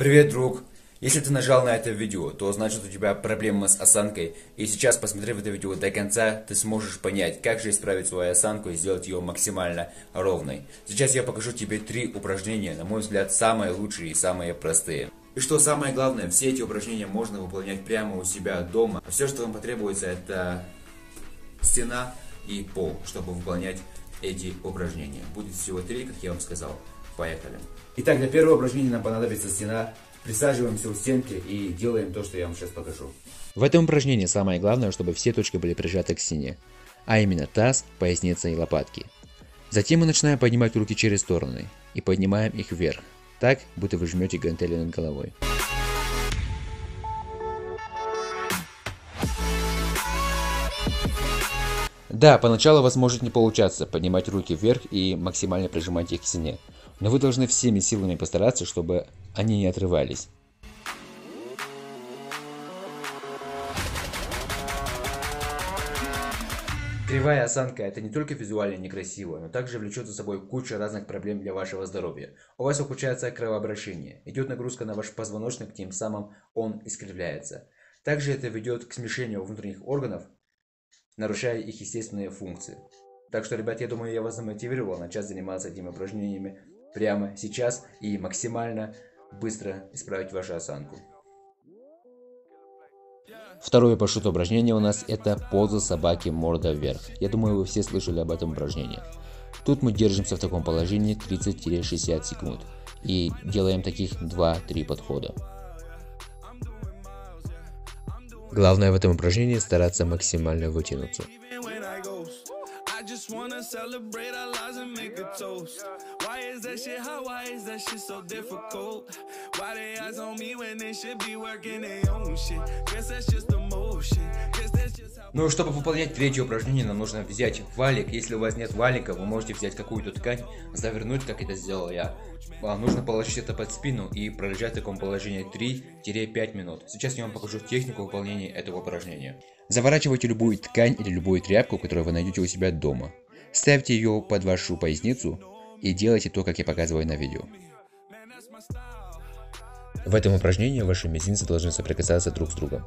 Привет, друг! Если ты нажал на это видео, то значит у тебя проблема с осанкой. И сейчас, посмотрев это видео до конца, ты сможешь понять, как же исправить свою осанку и сделать ее максимально ровной. Сейчас я покажу тебе 3 упражнения, на мой взгляд, самые лучшие и самые простые. И что самое главное, все эти упражнения можно выполнять прямо у себя дома. Все, что вам потребуется, это стена и пол, чтобы выполнять эти упражнения. Будет всего 3, как я вам сказал. Поехали. Итак, для первого упражнения нам понадобится стена. Присаживаемся у стенки и делаем то, что я вам сейчас покажу. В этом упражнении самое главное, чтобы все точки были прижаты к стене, а именно таз, поясница и лопатки. Затем мы начинаем поднимать руки через стороны и поднимаем их вверх, так, будто вы жмете гантели над головой. Да, поначалу у вас может не получаться поднимать руки вверх и максимально прижимать их к стене. Но вы должны всеми силами постараться, чтобы они не отрывались. Кривая осанка – это не только визуально некрасиво, но также влечет за собой кучу разных проблем для вашего здоровья. У вас ухудшается кровообращение, идет нагрузка на ваш позвоночник, тем самым он искривляется. Также это ведет к смещению внутренних органов, нарушая их естественные функции. Так что, ребят, я думаю, я вас замотивировал начать заниматься этими упражнениями прямо сейчас и максимально быстро исправить вашу осанку. Второе по счету упражнение у нас это поза собаки морда вверх. Я думаю, вы все слышали об этом упражнении. Тут мы держимся в таком положении 30-60 секунд и делаем таких 2-3 подхода. Главное в этом упражнении стараться максимально вытянуться. Ну и чтобы выполнять третье упражнение, нам нужно взять валик. Если у вас нет валика, вы можете взять какую-то ткань, завернуть, как это сделал я. Вам нужно положить это под спину и пролежать в таком положении 3-5 минут. Сейчас я вам покажу технику выполнения этого упражнения. Заворачивайте любую ткань или любую тряпку, которую вы найдете у себя дома. Ставьте ее под вашу поясницу и делайте то, как я показываю на видео. В этом упражнении ваши мизинцы должны соприкасаться друг с другом.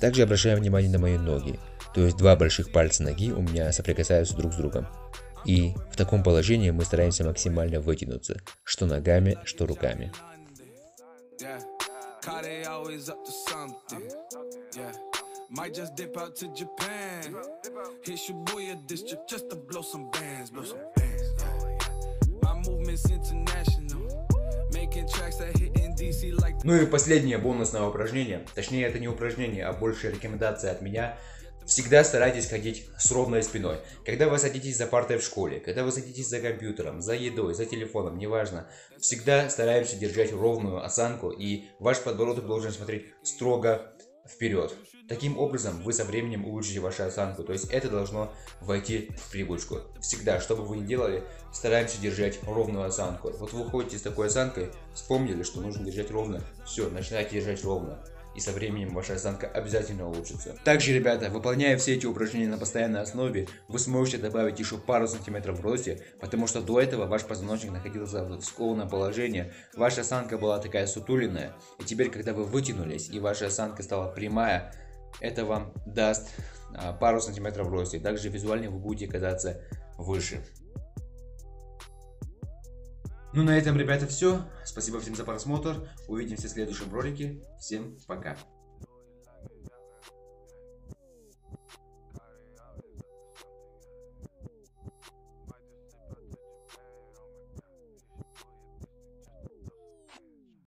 Также обращаем внимание на мои ноги, то есть 2 больших пальца ноги у меня соприкасаются друг с другом. И в таком положении мы стараемся максимально вытянуться, что ногами, что руками. Ну и последнее бонусное упражнение, точнее это не упражнение, а больше рекомендация от меня. Всегда старайтесь ходить с ровной спиной. Когда вы садитесь за партой в школе, когда вы садитесь за компьютером, за едой, за телефоном, неважно, всегда стараемся держать ровную осанку и ваш подбородок должен смотреть строго вперед. Таким образом, вы со временем улучшите вашу осанку, то есть это должно войти в привычку. Всегда, что бы вы ни делали, стараемся держать ровную осанку. Вот вы уходите с такой осанкой, вспомнили, что нужно держать ровно, все, начинайте держать ровно. И со временем ваша осанка обязательно улучшится. Также, ребята, выполняя все эти упражнения на постоянной основе, вы сможете добавить еще пару сантиметров в росте, потому что до этого ваш позвоночник находился в скованном положении, ваша осанка была такая сутуленная, и теперь, когда вы вытянулись и ваша осанка стала прямая, это вам даст пару сантиметров в росте. Также визуально вы будете казаться выше. Ну на этом, ребята, все. Спасибо всем за просмотр. Увидимся в следующем ролике. Всем пока.